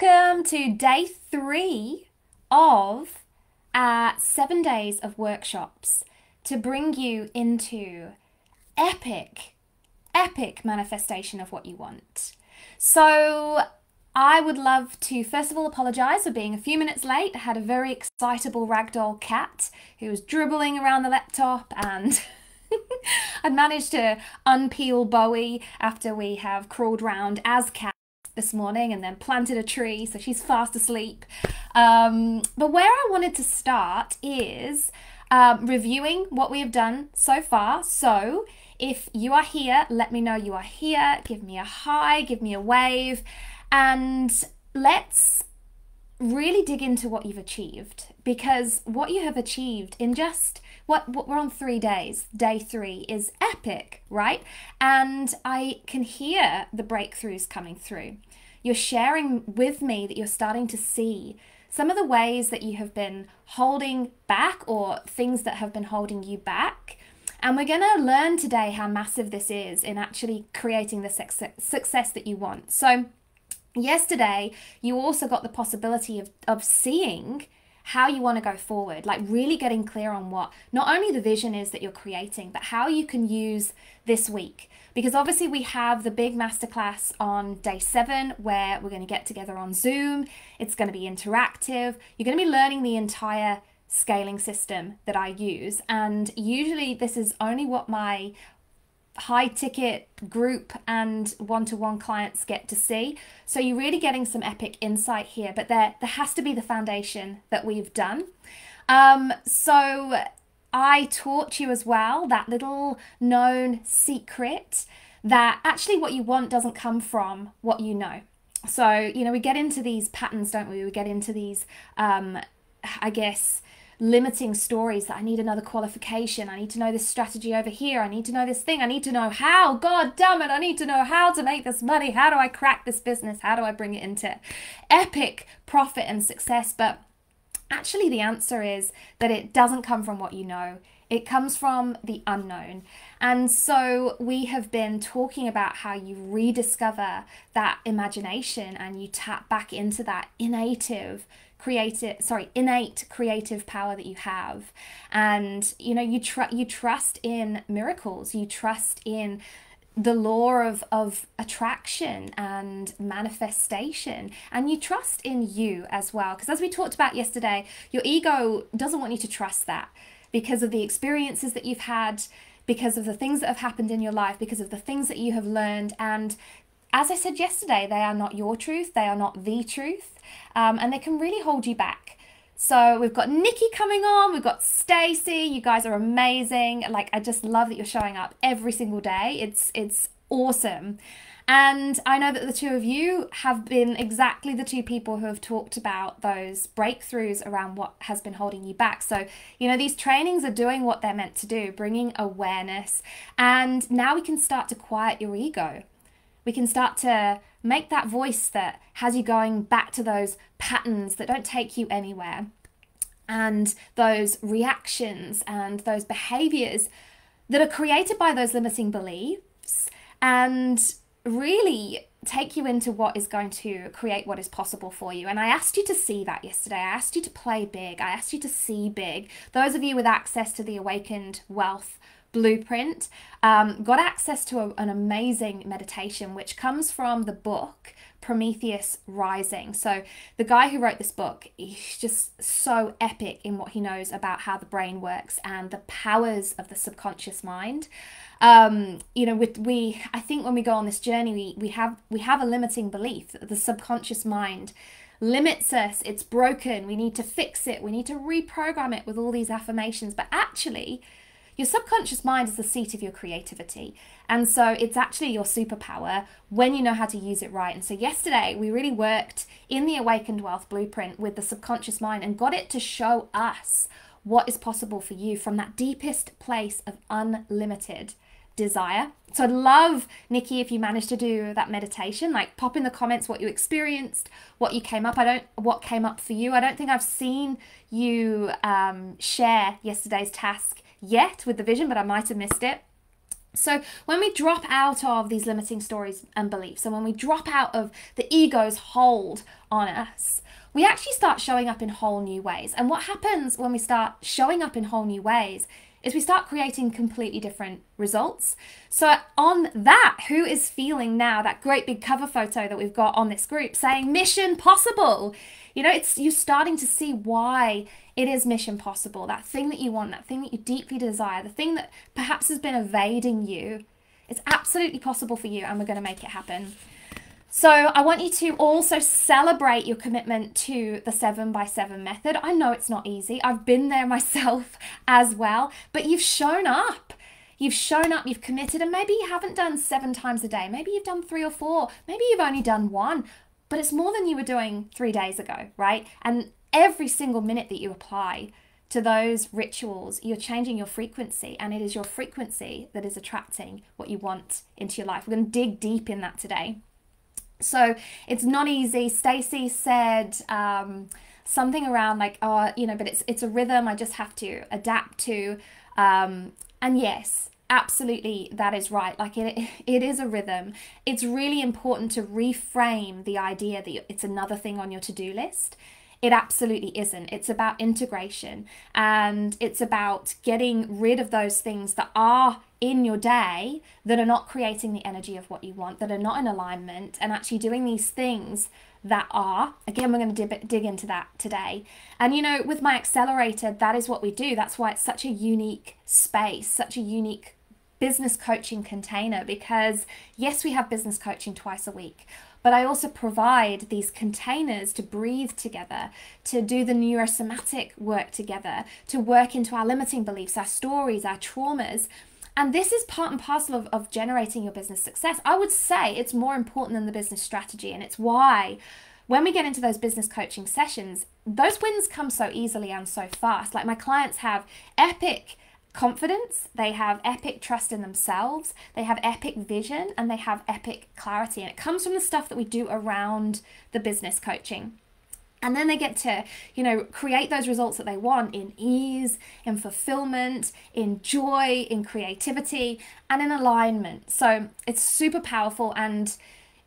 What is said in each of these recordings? Welcome to day 3 of 7 days of workshops to bring you into epic manifestation of what you want. So I would love to first of all apologize for being a few minutes late. I had a very excitable ragdoll cat who was dribbling around the laptop and I'd managed to unpeel Bowie after we have crawled round as cats this morning and then planted a tree, so she's fast asleep. But where I wanted to start is reviewing what we have done so far. So if you are here, let me know you are here. Give me a hi, give me a wave, and let's really dig into what you've achieved, because what you have achieved in just what we're on 3 days, day 3 is epic, right? And I can hear the breakthroughs coming through. You're sharing with me that you're starting to see some of the ways that you have been holding back or things that have been holding you back. And we're going to learn today how massive this is in actually creating the success that you want. So yesterday, you also got the possibility of seeing how you want to go forward, like really getting clear on what not only the vision is that you're creating, but how you can use this week. Because obviously we have the big masterclass on day 7 where we're going to get together on Zoom. It's going to be interactive. You're going to be learning the entire scaling system that I use. And usually this is only what my high ticket group and one-to-one clients get to see. So you're really getting some epic insight here, but there has to be the foundation that we've done. So I taught you as well that little known secret that actually what you want doesn't come from what you know. So, you know, we get into these patterns, don't we? We get into these, I guess, limiting stories that I need another qualification, I need to know this strategy over here, I need to know this thing, I need to know how, god damn it, I need to know how to make this money, how do I crack this business, how do I bring it into epic profit and success. But actually the answer is that it doesn't come from what you know, it comes from the unknown. And so we have been talking about how you rediscover that imagination and you tap back into that innate creative power that you have. And you know, you trust in miracles, you trust in the law of attraction and manifestation, and you trust in you as well, because as we talked about yesterday, your ego doesn't want you to trust that because of the experiences that you've had, because of the things that have happened in your life, because of the things that you have learned. And as I said yesterday, they are not your truth, they are not the truth, and they can really hold you back. So we've got Nikki coming on, we've got Stacy, you guys are amazing. Like, I just love that you're showing up every single day, it's awesome. And I know that the two of you have been exactly the two people who have talked about those breakthroughs around what has been holding you back. So, you know, these trainings are doing what they're meant to do, bringing awareness. And now we can start to quiet your ego. We can start to make that voice that has you going back to those patterns that don't take you anywhere, and those reactions and those behaviors that are created by those limiting beliefs, and really take you into what is going to create what is possible for you. And I asked you to see that yesterday. I asked you to play big. I asked you to see big. Those of you with access to the Awakened Wealth Blueprint got access to an amazing meditation which comes from the book Prometheus Rising. So the guy who wrote this book, he's just so epic in what he knows about how the brain works and the powers of the subconscious mind. You know, I think when we go on this journey, we have a limiting belief that the subconscious mind limits us, it's broken, we need to fix it, we need to reprogram it with all these affirmations. But actually, your subconscious mind is the seat of your creativity. And so it's actually your superpower when you know how to use it right. And so yesterday we really worked in the Awakened Wealth Blueprint with the subconscious mind and got it to show us what is possible for you from that deepest place of unlimited desire. So I'd love, Nikki, if you managed to do that meditation, like pop in the comments what you experienced, what came up for you. I don't think I've seen you share yesterday's task yet with the vision, but I might have missed it. So when we drop out of these limiting stories and beliefs, and when we drop out of the ego's hold on us, we actually start showing up in whole new ways. And what happens when we start showing up in whole new ways is we start creating completely different results. So on that, who is feeling now that great big cover photo that we've got on this group saying mission possible? You know, it's you starting to see why it is mission possible. That thing that you want, that thing that you deeply desire, the thing that perhaps has been evading you, it's absolutely possible for you, and we're going to make it happen. So I want you to also celebrate your commitment to the 7x7 method. I know it's not easy. I've been there myself as well, but you've shown up. You've shown up, you've committed, and maybe you haven't done 7 times a day. Maybe you've done 3 or 4. Maybe you've only done 1, but it's more than you were doing 3 days ago, right? And every single minute that you apply to those rituals, you're changing your frequency, and it is your frequency that is attracting what you want into your life. We're going to dig deep in that today. So it's not easy. Stacy said something around like, oh, you know, but it's a rhythm I just have to adapt to. And yes, absolutely, that is right. Like it is a rhythm. It's really important to reframe the idea that it's another thing on your to-do list. It absolutely isn't. It's about integration, and it's about getting rid of those things that are in your day that are not creating the energy of what you want, that are not in alignment, and actually doing these things that are. Again, we're going to dig into that today. And you know, with my accelerator, that is what we do. That's why it's such a unique space, such a unique business coaching container, because yes, we have business coaching twice a week, but I also provide these containers to breathe together, to do the neurosomatic work together, to work into our limiting beliefs, our stories, our traumas. And this is part and parcel of generating your business success. I would say it's more important than the business strategy. And it's why when we get into those business coaching sessions, those wins come so easily and so fast. Like my clients have epic confidence, they have epic trust in themselves, they have epic vision, and they have epic clarity. And it comes from the stuff that we do around the business coaching. And then they get to, you know, create those results that they want in ease, in fulfillment, in joy, in creativity, and in alignment. So it's super powerful. And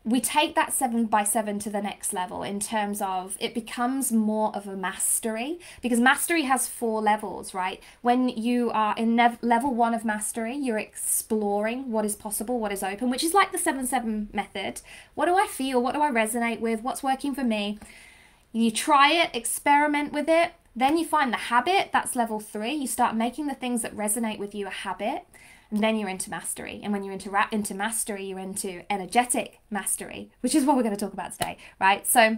we take that 7x7 to the next level in terms of it becomes more of a mastery, because mastery has 4 levels, right? When you are in level 1 of mastery, you're exploring what is possible, what is open, which is like the 7x7 method. What do I feel? What do I resonate with? What's working for me? You try it, experiment with it, then you find the habit. That's level 3. You start making the things that resonate with you a habit, and then you're into mastery. And when you're into mastery, you're into energetic mastery, which is what we're going to talk about today, right? So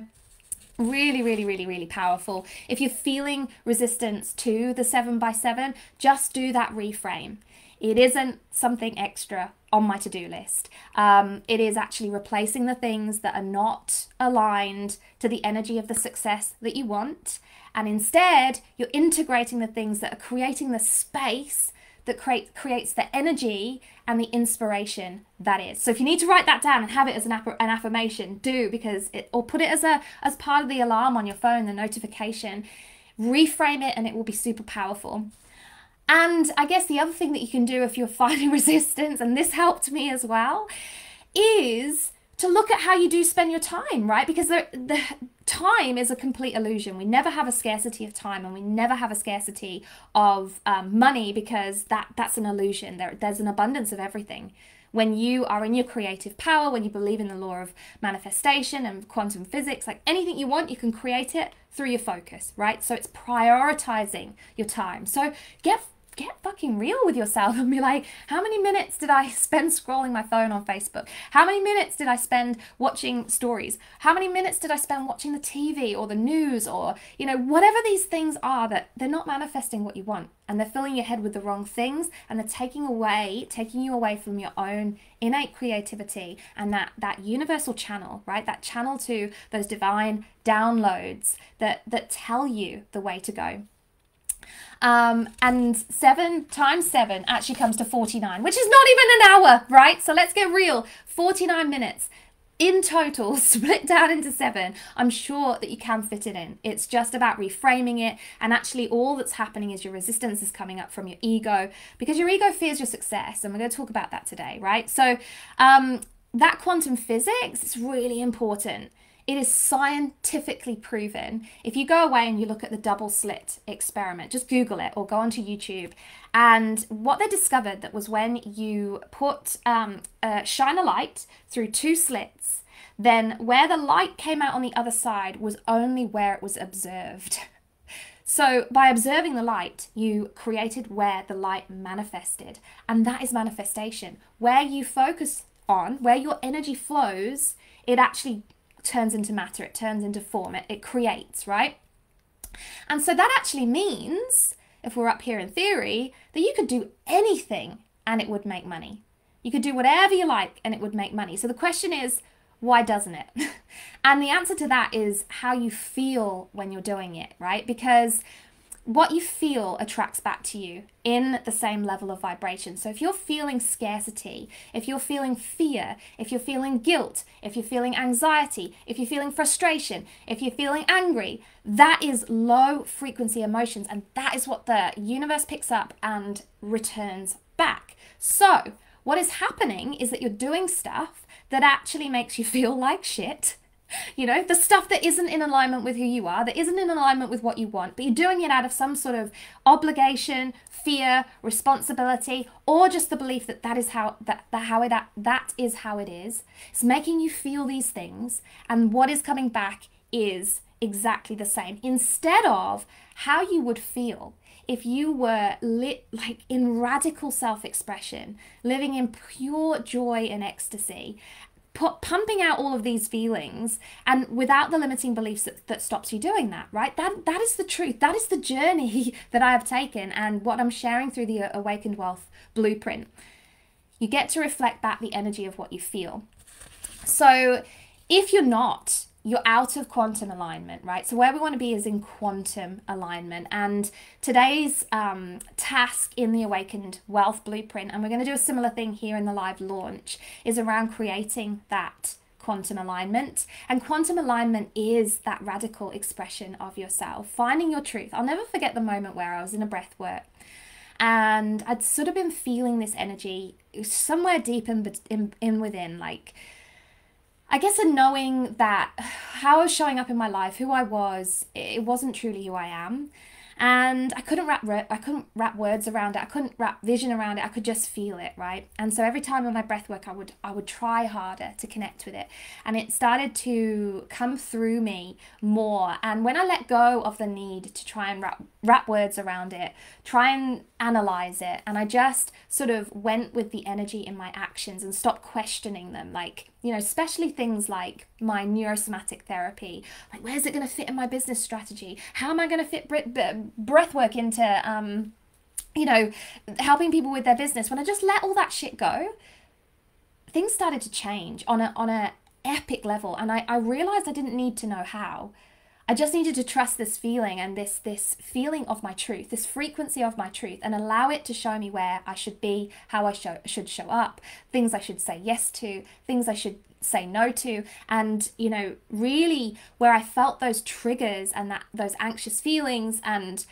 really, really, really, really powerful. If you're feeling resistance to the 7x7, just do that reframe. It isn't something extra on my to-do list. It is actually replacing the things that are not aligned to the energy of the success that you want. And instead, you're integrating the things that are creating the space that creates the energy and the inspiration that is. So if you need to write that down and have it as an affirmation, do, because it, or put it as part of the alarm on your phone, the notification, reframe it, and it will be super powerful. And I guess the other thing that you can do if you're finding resistance, and this helped me as well, is to look at how you do spend your time, right? Because the time is a complete illusion. We never have a scarcity of time, and we never have a scarcity of money, because that's an illusion. There's an abundance of everything. When you are in your creative power, when you believe in the law of manifestation and quantum physics, like anything you want, you can create it through your focus, right? So it's prioritizing your time. So get fucking real with yourself and be like, how many minutes did I spend scrolling my phone on Facebook? How many minutes did I spend watching stories? How many minutes did I spend watching the TV or the news, or, you know, whatever these things are, that they're not manifesting what you want, and they're filling your head with the wrong things, and they're taking you away from your own innate creativity and that universal channel, right? That channel to those divine downloads that tell you the way to go. And 7 times 7 actually comes to 49, which is not even an hour, right? So let's get real. 49 minutes. in total, split down into 7, I'm sure that you can fit it in. It's just about reframing it, and actually all that's happening is your resistance is coming up from your ego, because your ego fears your success, and we're going to talk about that today, right? So that quantum physics is really important. It is scientifically proven. If you go away and you look at the double slit experiment, just Google it or go onto YouTube. And what they discovered that was when you put shine a light through 2 slits, then where the light came out on the other side was only where it was observed. So by observing the light, you created where the light manifested. And that is manifestation. Where you focus on, where your energy flows, it actually turns into matter, it turns into form, it creates, right? And so that actually means, if we're up here in theory, that you could do anything and it would make money. You could do whatever you like and it would make money. So the question is, why doesn't it? And the answer to that is how you feel when you're doing it, right? Because what you feel attracts back to you in the same level of vibration. So if you're feeling scarcity, if you're feeling fear, if you're feeling guilt, if you're feeling anxiety, if you're feeling frustration, if you're feeling angry, that is low frequency emotions, and that is what the universe picks up and returns back. So what is happening is that you're doing stuff that actually makes you feel like shit. You know, the stuff that isn't in alignment with who you are, that isn't in alignment with what you want, but you're doing it out of some sort of obligation, fear, responsibility, or just the belief that that is how it is. It's making you feel these things, and what is coming back is exactly the same, instead of how you would feel if you were like in radical self-expression, living in pure joy and ecstasy, pumping out all of these feelings, and without the limiting beliefs that stops you doing that, right? That is the truth. That is the journey that I have taken and what I'm sharing through the Awakened Wealth Blueprint. You get to reflect back the energy of what you feel. So if you're not, you're out of quantum alignment, right? So where we want to be is in quantum alignment. And today's task in the Awakened Wealth Blueprint, and we're going to do a similar thing here in the live launch, is around creating that quantum alignment. And quantum alignment is that radical expression of yourself, finding your truth. I'll never forget the moment where I was in a breath work, and I'd sort of been feeling this energy somewhere deep in within, like, I guess, in knowing that how I was showing up in my life, who I was, it wasn't truly who I am, and I couldn't wrap words around it. I couldn't wrap vision around it. I could just feel it, right? And so every time in my breathwork, I would try harder to connect with it, and it started to come through me more. And when I let go of the need to try and wrap words around it, try and analyze it, and I just sort of went with the energy in my actions and stopped questioning them, like, you know, especially things like my neurosomatic therapy, like, where's it going to fit in my business strategy? How am I going to fit breathwork into, you know, helping people with their business? When I just let all that shit go, things started to change on a epic level, and I realized I didn't need to know how. I just needed to trust this feeling and this feeling of my truth, this frequency of my truth, and allow it to show me where I should be, how I should show up, things I should say yes to, things I should say no to. And, you know, really where I felt those triggers and those anxious feelings and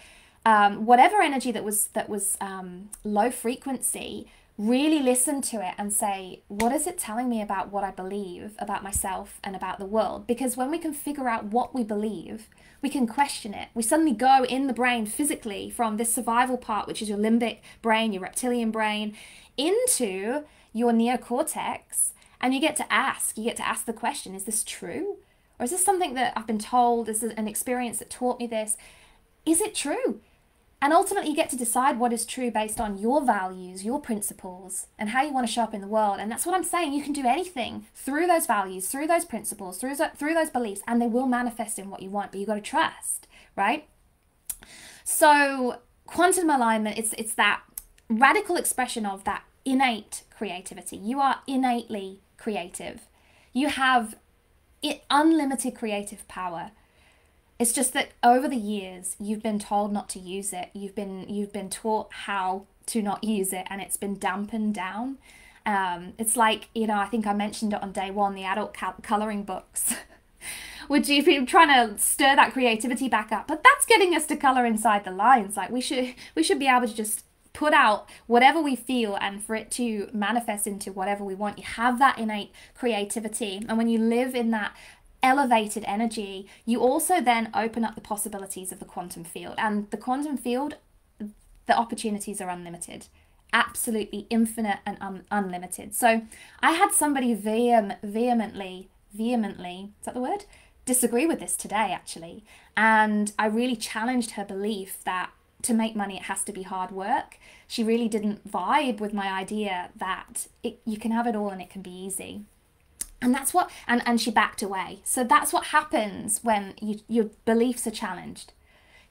whatever energy that was low frequency, really listen to it and say, what is it telling me about what I believe about myself and about the world? Because when we can figure out what we believe, we can question it. We suddenly go in the brain physically from this survival part, which is your limbic brain, your reptilian brain, into your neocortex, and you get to ask the question, is this true? Or is this something that I've been told? Is this an experience that taught me this? Is it true? And ultimately, you get to decide what is true based on your values, your principles, and how you want to show up in the world. And that's what I'm saying. You can do anything through those values, through those principles, through those beliefs, and they will manifest in what you want, but you've got to trust, right? So quantum alignment, it's that radical expression of that innate creativity. You are innately creative. You have unlimited creative power. It's just that over the years, you've been told not to use it. You've been taught how to not use it, and it's been dampened down. It's like, you know, I think I mentioned it on day one, the adult coloring books. Would you be trying to stir that creativity back up? But that's getting us to color inside the lines. Like we should be able to just put out whatever we feel and for it to manifest into whatever we want. You have that innate creativity. And when you live in that elevated energy, you also then open up the possibilities of the quantum field. And the quantum field, the opportunities are unlimited. Absolutely infinite and unlimited. So I had somebody vehemently, is that the word? Disagree with this today, actually. And I really challenged her belief that to make money, it has to be hard work. She really didn't vibe with my idea that you can have it all and it can be easy. And that's what, and she backed away. So that's what happens when your beliefs are challenged.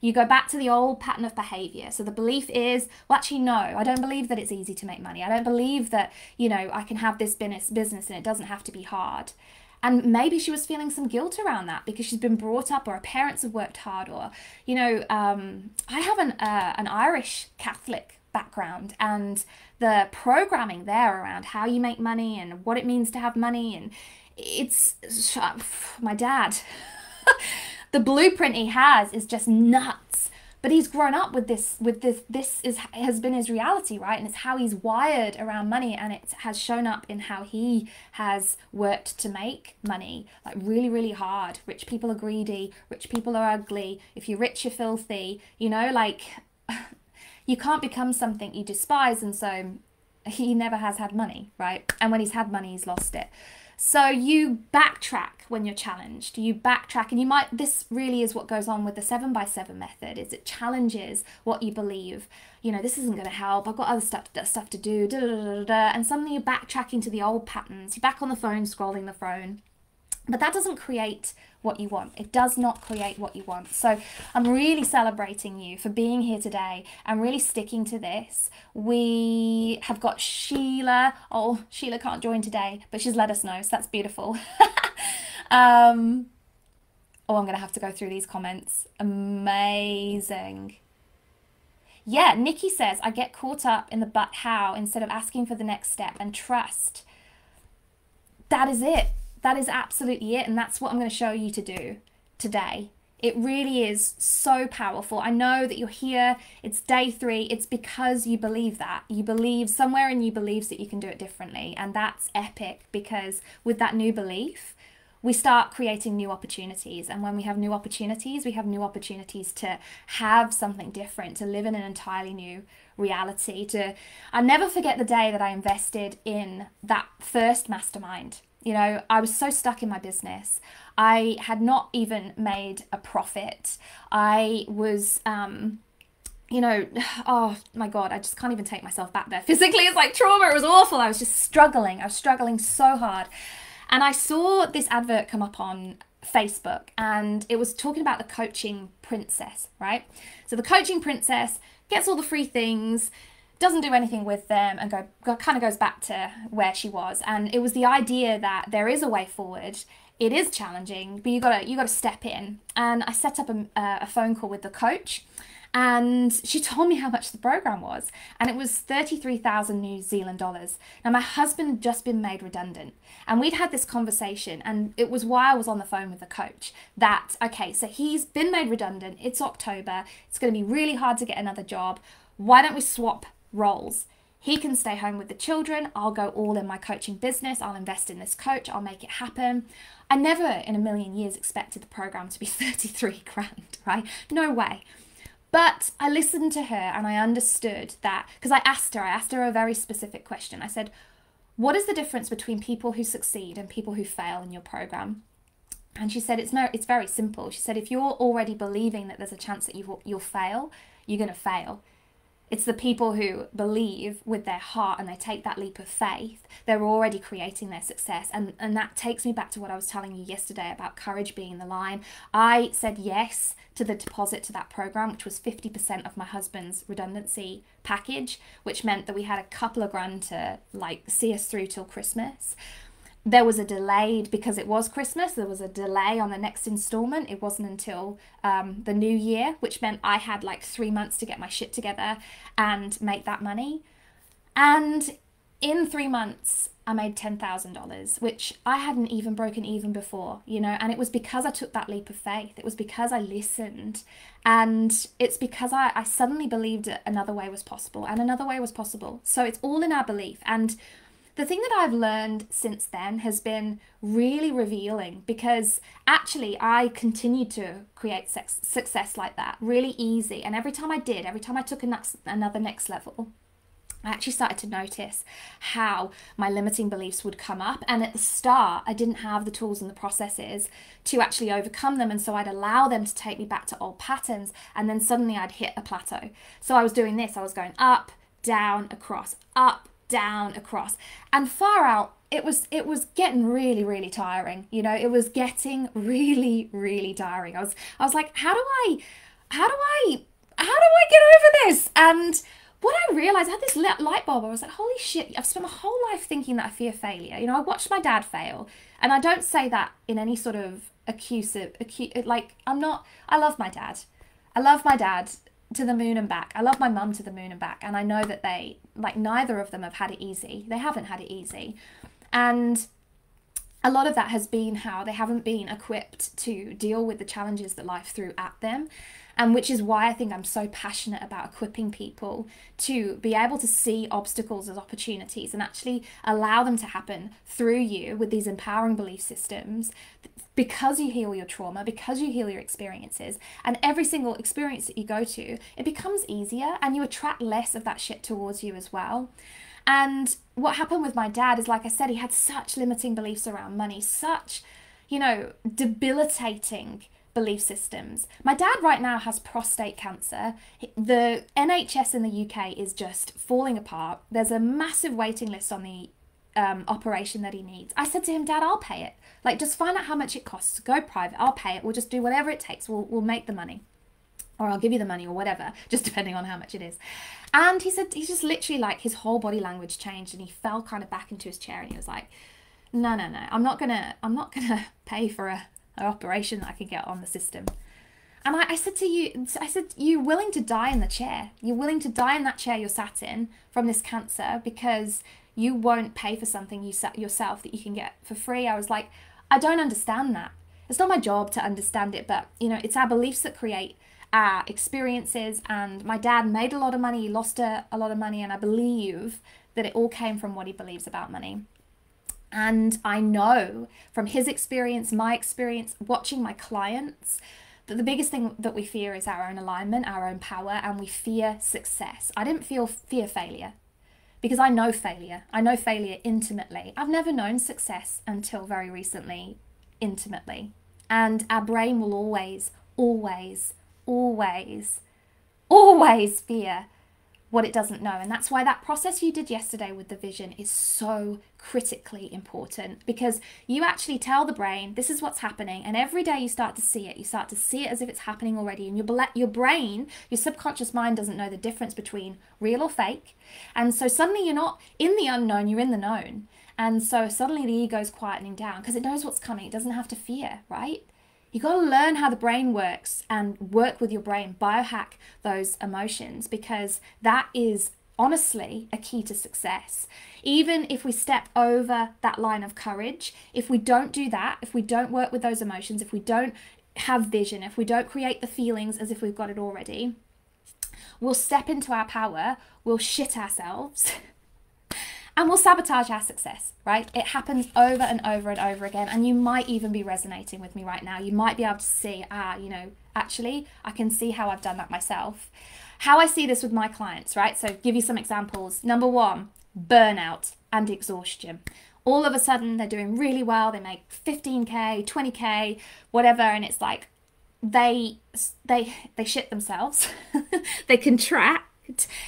You go back to the old pattern of behavior. So the belief is, well, actually, no, I don't believe that it's easy to make money. I don't believe that, you know, I can have this business and it doesn't have to be hard. And maybe she was feeling some guilt around that because she's been brought up, or her parents have worked hard, or, you know, I have an Irish Catholic background, and the programming there around how you make money and what it means to have money. And it's my dad, the blueprint he has is just nuts, but he's grown up with this, has been his reality, right? And it's how he's wired around money, and it has shown up in how he has worked to make money, like really, really hard. Rich people are greedy, rich people are ugly. If you're rich, you're filthy, you know, like you can't become something you despise. And so he never has had money, right? And when he's had money, he's lost it. So you backtrack when you're challenged, you backtrack, and you might, this really is what goes on with the 7x7 method, is it challenges what you believe. You know, this isn't going to help, I've got other stuff to do, da, da, da, da, da. And suddenly you're backtracking to the old patterns, you're back on the phone, scrolling the phone. But that doesn't create what you want. It does not create what you want. So I'm really celebrating you for being here today and really sticking to this. We have got Sheila. Oh, Sheila can't join today, but she's let us know. So that's beautiful. Oh, I'm going to have to go through these comments. Amazing. Yeah, Nikki says, I get caught up in the but how instead of asking for the next step and trust. That is it. That is absolutely it, and that's what I'm going to show you to do today. It really is so powerful. I know that you're here. It's day 3. It's because you believe that. You believe somewhere in you believes that you can do it differently, and that's epic, because with that new belief, we start creating new opportunities. And when we have new opportunities to have something different, to live in an entirely new reality. I'll never forget the day that I invested in that first mastermind. You know, I was so stuck in my business. I had not even made a profit. I was, you know, oh my God, I just can't even take myself back there. Physically, it's like trauma. It was awful. I was just struggling. I was struggling so hard. And I saw this advert come up on Facebook, and it was talking about the coaching princess, right? So the coaching princess gets all the free things, doesn't do anything with them, and kind of goes back to where she was. And it was the idea that there is a way forward. It is challenging, but you gotta step in. And I set up a phone call with the coach, and she told me how much the program was, and it was 33,000 New Zealand dollars. Now my husband had just been made redundant, and we'd had this conversation, and it was why I was on the phone with the coach, that okay, so he's been made redundant, it's October, it's going to be really hard to get another job. Why don't we swap roles? He can stay home with the children. I'll go all in my coaching business. I'll invest in this coach. I'll make it happen. I never in a million years expected the program to be 33 grand, right? No way. But I listened to her, and I understood that, because I asked her a very specific question. I said, what is the difference between people who succeed and people who fail in your program? And she said, it's very simple. She said, if you're already believing that there's a chance that you'll fail, you're going to fail. It's the people who believe with their heart and they take that leap of faith, they're already creating their success. And that takes me back to what I was telling you yesterday about courage being the line. I said yes to the deposit to that program, which was 50% of my husband's redundancy package, which meant that we had a couple of grand to like see us through till Christmas. There was a delay because it was Christmas. There was a delay on the next installment. It wasn't until the new year, which meant I had like 3 months to get my shit together and make that money. And In 3 months, I made $10,000, which I hadn't even broken even before, you know, and it was because I took that leap of faith. It was because I listened, and it's because I suddenly believed another way was possible, and another way was possible. So it's all in our belief. And the thing that I've learned since then has been really revealing, because actually I continued to create success like that, really easy. And every time I did, every time I took another next level, I actually started to notice how my limiting beliefs would come up. And at the start, I didn't have the tools and the processes to actually overcome them. And so I'd allow them to take me back to old patterns. And then suddenly I'd hit a plateau. So I was doing this. I was going up, down, across, up, down, across, and far out. It was getting really, really tiring. You know, it was getting really, really tiring. I was like, how do I get over this? And what I realized, I had this light bulb. I was like, holy shit, I've spent my whole life thinking that I fear failure. You know, I watched my dad fail, and I don't say that in any sort of accusative, like, I love my dad. I love my dad to the moon and back. I love my mum to the moon and back. And I know that they, like, neither of them have had it easy. They haven't had it easy. And a lot of that has been how they haven't been equipped to deal with the challenges that life threw at them. And which is why I think I'm so passionate about equipping people to be able to see obstacles as opportunities and actually allow them to happen through you with these empowering belief systems, because you heal your trauma, because you heal your experiences, and every single experience that you go to, it becomes easier and you attract less of that shit towards you as well. And what happened with my dad is, like I said, he had such limiting beliefs around money, such, you know, debilitating belief systems. My dad right now has prostate cancer. The NHS in the UK is just falling apart. There's a massive waiting list on the operation that he needs. I said to him, Dad, I'll pay it. Like, just find out how much it costs. Go private. I'll pay it. We'll just do whatever it takes. We'll make the money, or I'll give you the money, or whatever, just depending on how much it is. And he said, he's just literally, like, his whole body language changed, and he fell kind of back into his chair, and he was like, no, I'm not gonna pay for an operation that I could get on the system. And I said to you, I said, you're willing to die in the chair. You're willing to die in that chair you're sat in from this cancer because you won't pay for something you yourself that you can get for free. I was like, I don't understand that. It's not my job to understand it, but, you know, it's our beliefs that create our experiences. And my dad made a lot of money, he lost a lot of money, and I believe that it all came from what he believes about money. And I know from his experience, my experience, watching my clients, that the biggest thing that we fear is our own alignment, our own power, and we fear success. I didn't fear failure, because I know failure. I know failure intimately. I've never known success until very recently, intimately. And our brain will always fear what it doesn't know. And that's why that process you did yesterday with the vision is so critically important, because you actually tell the brain, this is what's happening. And every day you start to see it. You start to see it as if it's happening already. And your brain, your subconscious mind, doesn't know the difference between real or fake. And so suddenly you're not in the unknown, you're in the known. And so suddenly the ego's quietening down because it knows what's coming. It doesn't have to fear, right? You got to learn how the brain works and work with your brain, biohack those emotions, because that is honestly a key to success. Even if we step over that line of courage, if we don't do that, if we don't work with those emotions, if we don't have vision, if we don't create the feelings as if we've got it already, we'll step into our power, we'll shit ourselves, and we'll sabotage our success, right? It happens over and over and over again. And you might even be resonating with me right now. You might be able to see, you know, actually, I can see how I've done that myself. How I see this with my clients, right? So give you some examples. Number one, burnout and exhaustion. All of a sudden, they're doing really well. They make 15K, 20K, whatever. And it's like they shit themselves. They contract.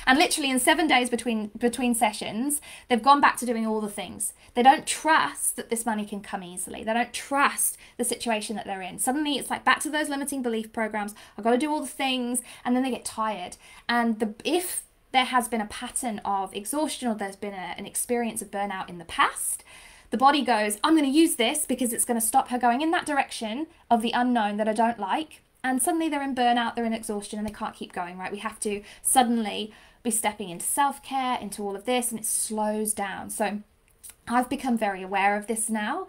And literally in 7 days between sessions, they've gone back to doing all the things. They don't trust that this money can come easily. They don't trust the situation that they're in. Suddenly it's like back to those limiting belief programs. I've got to do all the things, and then they get tired. And if there has been a pattern of exhaustion, or there's been an experience of burnout in the past, the body goes, I'm going to use this because it's going to stop her going in that direction of the unknown that I don't like. and suddenly they're in burnout, they're in exhaustion, and they can't keep going, right? We have to suddenly be stepping into self-care, into all of this, and it slows down. So I've become very aware of this now.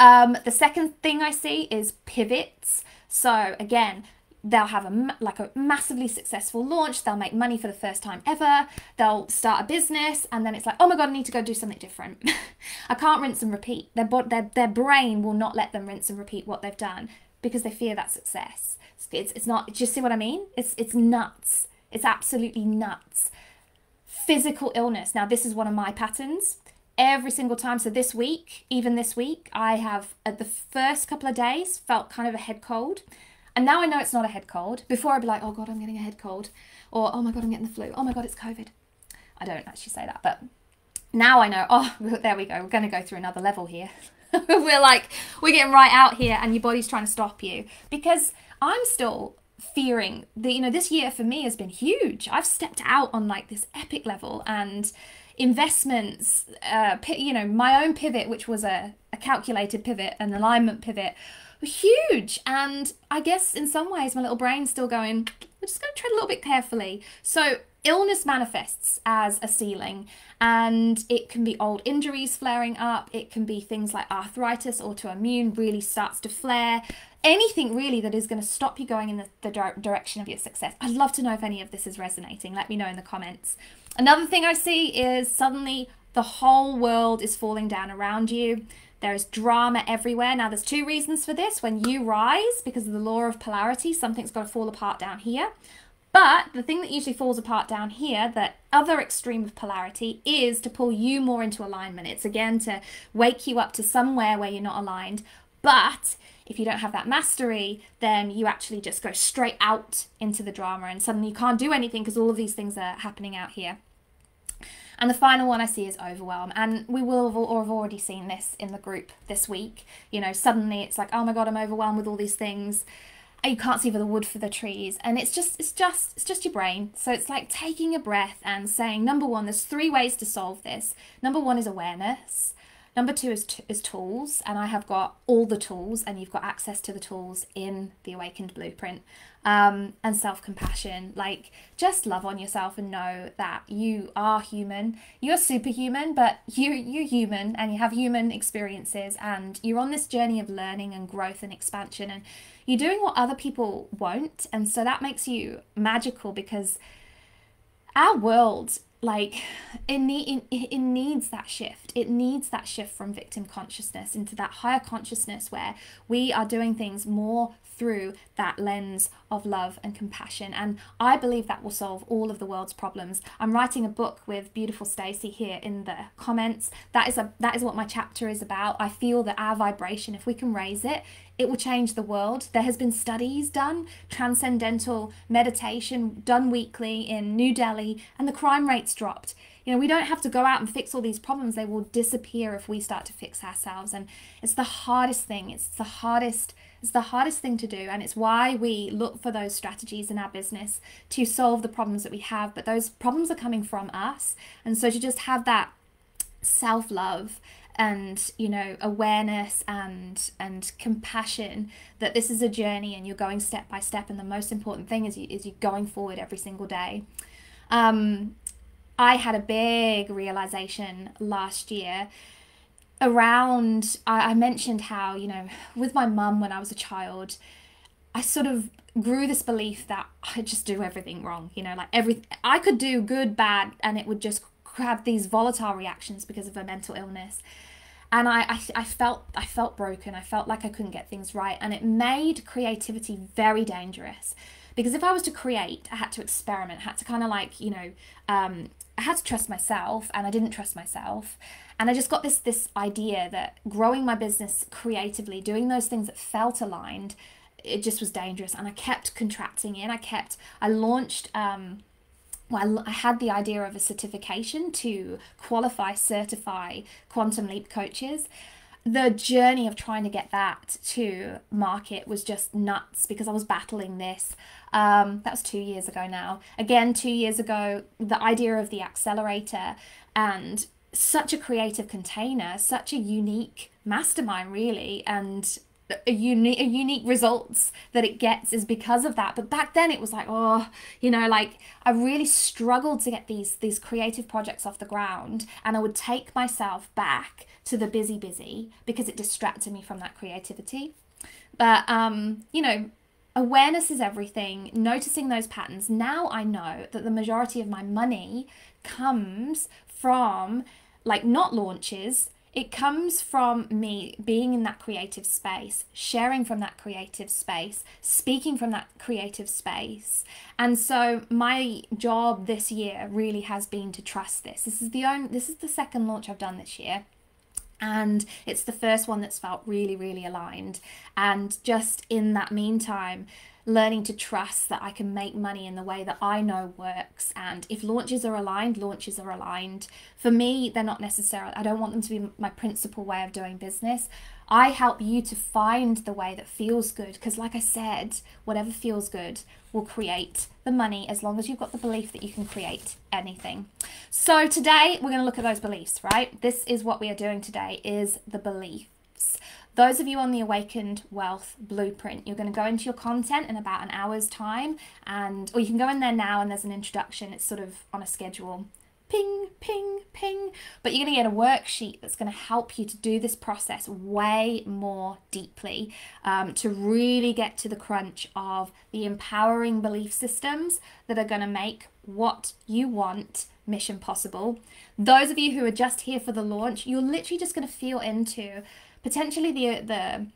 The second thing I see is pivots. So again, they'll have a massively successful launch. They'll make money for the first time ever. They'll start a business, and then it's like, oh my God, I need to go do something different. I can't rinse and repeat. Their brain will not let them rinse and repeat what they've done because they fear that success. It's not, do you see what I mean? It's nuts. It's absolutely nuts. Physical illness. Now, this is one of my patterns. Every single time, so this week, even this week, I have at the first couple of days felt kind of a head cold. And now I know it's not a head cold. Before I'd be like, oh God, I'm getting a head cold. Or, oh my God, I'm getting the flu. Oh my God, it's COVID. I don't actually say that, but now I know, oh, there we go. We're gonna go through another level here. we're getting right out here, and your body's trying to stop you. Because I'm still fearing that, you know, this year for me has been huge. I've stepped out on like this epic level, and investments, you know, my own pivot, which was a calculated pivot, an alignment pivot, were huge. And I guess in some ways my little brain's still going, we're just going to tread a little bit carefully. So illness manifests as a ceiling, and it can be old injuries flaring up. It can be things like arthritis, autoimmune really starts to flare. Anything really that is going to stop you going in the direction of your success. I'd love to know if any of this is resonating. Let me know in the comments. Another thing I see is suddenly the whole world is falling down around you. There is drama everywhere. Now, there's two reasons for this. When you rise, because of the law of polarity, something's got to fall apart down here. But the thing that usually falls apart down here, the other extreme of polarity, is to pull you more into alignment. It's again to wake you up to somewhere where you're not aligned. But if you don't have that mastery, then you actually just go straight out into the drama, and suddenly you can't do anything because all of these things are happening out here. And the final one I see is overwhelm. And we will have, or have already seen this in the group this week. You know, suddenly it's like, oh my God, I'm overwhelmed with all these things. You can't see the wood for the trees. And it's just your brain. So it's like taking a breath and saying, number one, there's three ways to solve this. Number one is awareness. Number two is tools, and I have got all the tools, and you've got access to the tools in the Awakened Blueprint, and self-compassion. Like, just love on yourself and know that you are human. You're superhuman, but you're human, and you have human experiences, and you're on this journey of learning and growth and expansion, and you're doing what other people won't. And so that makes you magical, because our world, like, it needs that shift. It needs that shift from victim consciousness into that higher consciousness where we are doing things more through that lens of love and compassion. And I believe that will solve all of the world's problems. I'm writing a book with beautiful Stacy here in the comments. That is what my chapter is about. I feel that our vibration, if we can raise it, it will change the world. There has been studies done, transcendental meditation done weekly in New Delhi, and the crime rate's dropped. You know, we don't have to go out and fix all these problems. They will disappear if we start to fix ourselves. And it's the hardest thing. It's the hardest thing to do. And it's why we look for those strategies in our business to solve the problems that we have. But those problems are coming from us. And so to just have that self-love and, you know, awareness and compassion, that this is a journey and you're going step by step. And the most important thing is you're going forward every single day. I had a big realization last year around, I mentioned how, you know, with my mum when I was a child, I sort of grew this belief that I just do everything wrong, you know, like I could do good, bad, and it would just have these volatile reactions because of a mental illness. And I felt broken. I felt like I couldn't get things right. And it made creativity very dangerous. Because if I was to create, I had to experiment, I had to kind of like, you know, I had to trust myself, and I didn't trust myself. And I just got this idea that growing my business creatively, doing those things that felt aligned, it just was dangerous. And I kept contracting in. I launched, well, I had the idea of a certification to certify Quantum Leap coaches. The journey of trying to get that to market was just nuts, because I was battling this. That was 2 years ago now. Again, 2 years ago, the idea of the accelerator, and such a creative container, such a unique mastermind, really, and unique results that it gets is because of that. But back then it was like, oh, you know, like I really struggled to get these creative projects off the ground, and I would take myself back to the busy because it distracted me from that creativity. But you know, awareness is everything, noticing those patterns. Now I know that the majority of my money comes from like not launches. It comes from me being in that creative space, sharing from that creative space, speaking from that creative space. And so my job this year really has been to trust this. This is the second launch I've done this year, and it's the first one that's felt really aligned. And just in that meantime, learning to trust that I can make money in the way that I know works. And if launches are aligned, launches are aligned. For me, they're not necessarily, I don't want them to be my principal way of doing business. I help you to find the way that feels good, because like I said, whatever feels good will create the money, as long as you've got the belief that you can create anything. So today we're going to look at those beliefs, right? This is what we are doing today, is the beliefs. Those of you on the Awakened Wealth Blueprint, you're going to go into your content in about an hour's time, and or you can go in there now and there's an introduction. It's sort of on a schedule. Ping, ping, ping. But you're going to get a worksheet that's going to help you to do this process way more deeply, to really get to the crunch of the empowering belief systems that are going to make what you want mission possible. Those of you who are just here for the launch, you're literally just going to feel into potentially the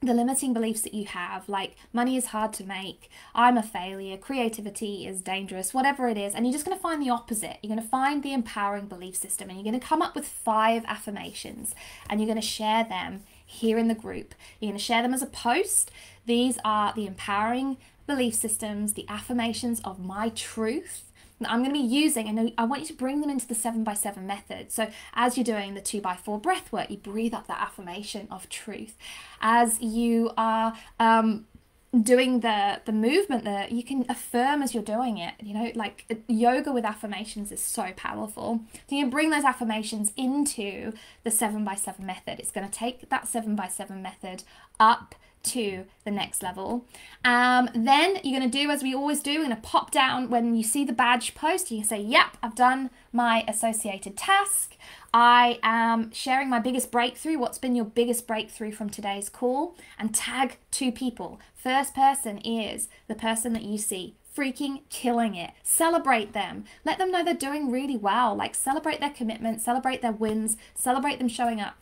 limiting beliefs that you have, like money is hard to make, I'm a failure, creativity is dangerous, whatever it is. And you're just going to find the opposite. You're going to find the empowering belief system, and you're going to come up with 5 affirmations, and you're going to share them here in the group. You're going to share them as a post. These are the empowering belief systems, the affirmations of my truth, that I'm going to be using, and I want you to bring them into the 7x7 method. So as you're doing the 2x4 breath work, you breathe up that affirmation of truth. As you are doing the movement, that you can affirm as you're doing it, you know, like yoga with affirmations is so powerful. So you bring those affirmations into the 7x7 method. It's going to take that 7x7 method up to the next level. Then you're going to do as we always do, we're going to pop down when you see the badge post, you can say, yep, I've done my associated task. I am sharing my biggest breakthrough. What's been your biggest breakthrough from today's call? And tag 2 people. First person is the person that you see freaking killing it. Celebrate them. Let them know they're doing really well. Like celebrate their commitment, celebrate their wins, celebrate them showing up.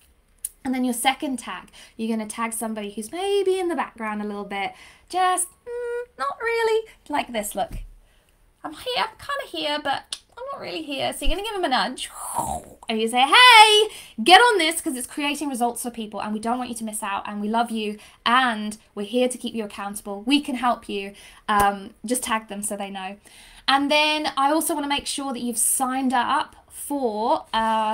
And then your second tag, you're going to tag somebody who's maybe in the background a little bit, just not really, like this, look. I'm here, I'm kind of here, but I'm not really here. So you're going to give them a nudge, and you say, hey, get on this, because it's creating results for people, and we don't want you to miss out, and we love you, and we're here to keep you accountable. We can help you. Just tag them so they know. And then I also want to make sure that you've signed up for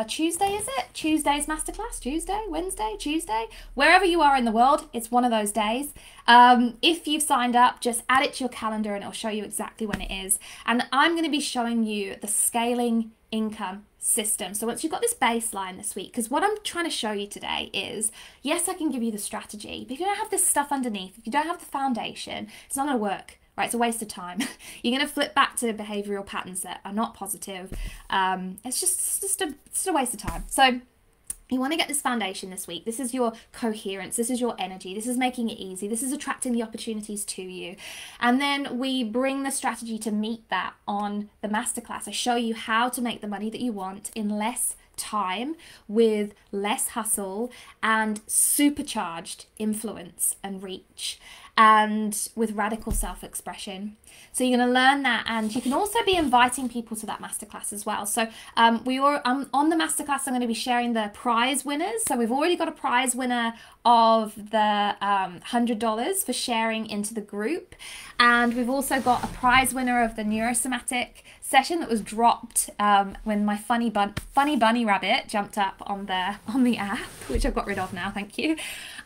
Tuesday, is it? Tuesday's masterclass, Tuesday, wherever you are in the world, it's one of those days. If you've signed up, just add it to your calendar and it'll show you exactly when it is. And I'm going to be showing you the scaling income system. So once you've got this baseline this week, because what I'm trying to show you today is, yes, I can give you the strategy, but if you don't have this stuff underneath, if you don't have the foundation, it's not going to work. Right, it's a waste of time. You're going to flip back to behavioural patterns that are not positive. It's just a waste of time. So you want to get this foundation this week. This is your coherence. This is your energy. This is making it easy. This is attracting the opportunities to you. And then we bring the strategy to meet that on the masterclass. I show you how to make the money that you want in less time, with less hustle, and supercharged influence and reach, and with radical self-expression. So you're going to learn that, and you can also be inviting people to that masterclass as well. So on the masterclass, I'm going to be sharing the prize winners. So we've already got a prize winner of the $100 for sharing into the group, and we've also got a prize winner of the neurosomatic session that was dropped when my funny bunny rabbit jumped up on the app, which I've got rid of now, thank you.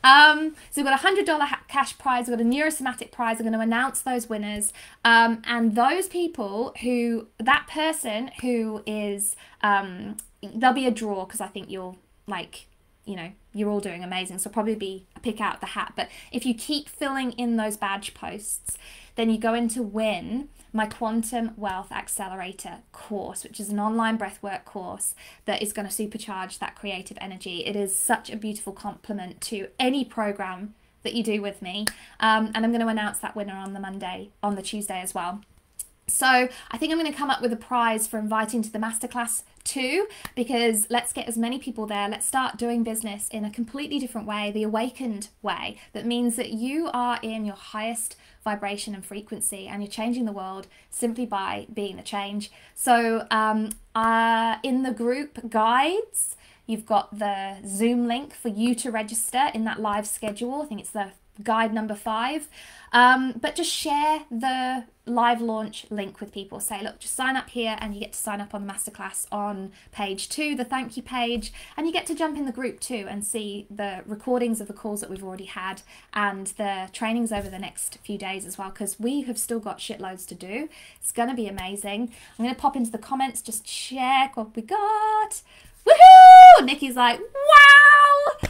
So we've got a $100 cash prize, we've got a neurosomatic prize. I'm going to announce those winners, and those people who, that person who is, there'll be a draw, because I think you'll like you know, you're all doing amazing. So probably be a pick out the hat. But if you keep filling in those badge posts, then you go in to win my Quantum Wealth Accelerator course, which is an online breathwork course that is going to supercharge that creative energy. It is such a beautiful complement to any program that you do with me. And I'm going to announce that winner on the Tuesday as well. So I think I'm going to come up with a prize for inviting to the masterclass too, because let's get as many people there. Let's start doing business in a completely different way, the awakened way. That means that you are in your highest vibration and frequency, and you're changing the world simply by being the change. So in the group guides, you've got the Zoom link for you to register in that live schedule. I think it's the guide number 5. But just share the live launch link with people. Say, look, just sign up here and you get to sign up on the masterclass on page 2, the thank you page, and you get to jump in the group too and see the recordings of the calls that we've already had and the trainings over the next few days as well, because we have still got shitloads to do. It's going to be amazing. I'm going to pop into the comments, just check what we got. Woohoo! Nikki's like, wow!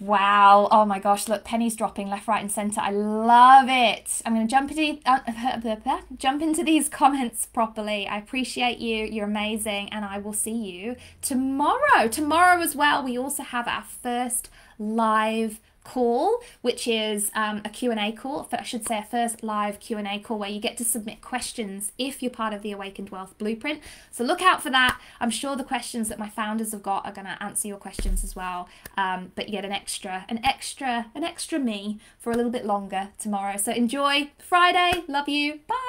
Wow, oh my gosh, look, pennies dropping left, right and centre. I love it. I'm going to jump into these comments properly. I appreciate you. You're amazing. And I will see you tomorrow. Tomorrow as well, we also have our first live call, which is a Q&A call, I should say, a first live Q&A call where you get to submit questions if you're part of the Awakened Wealth Blueprint. So look out for that. I'm sure the questions that my founders have got are going to answer your questions as well. But you get an extra me for a little bit longer tomorrow. So enjoy Friday. Love you. Bye.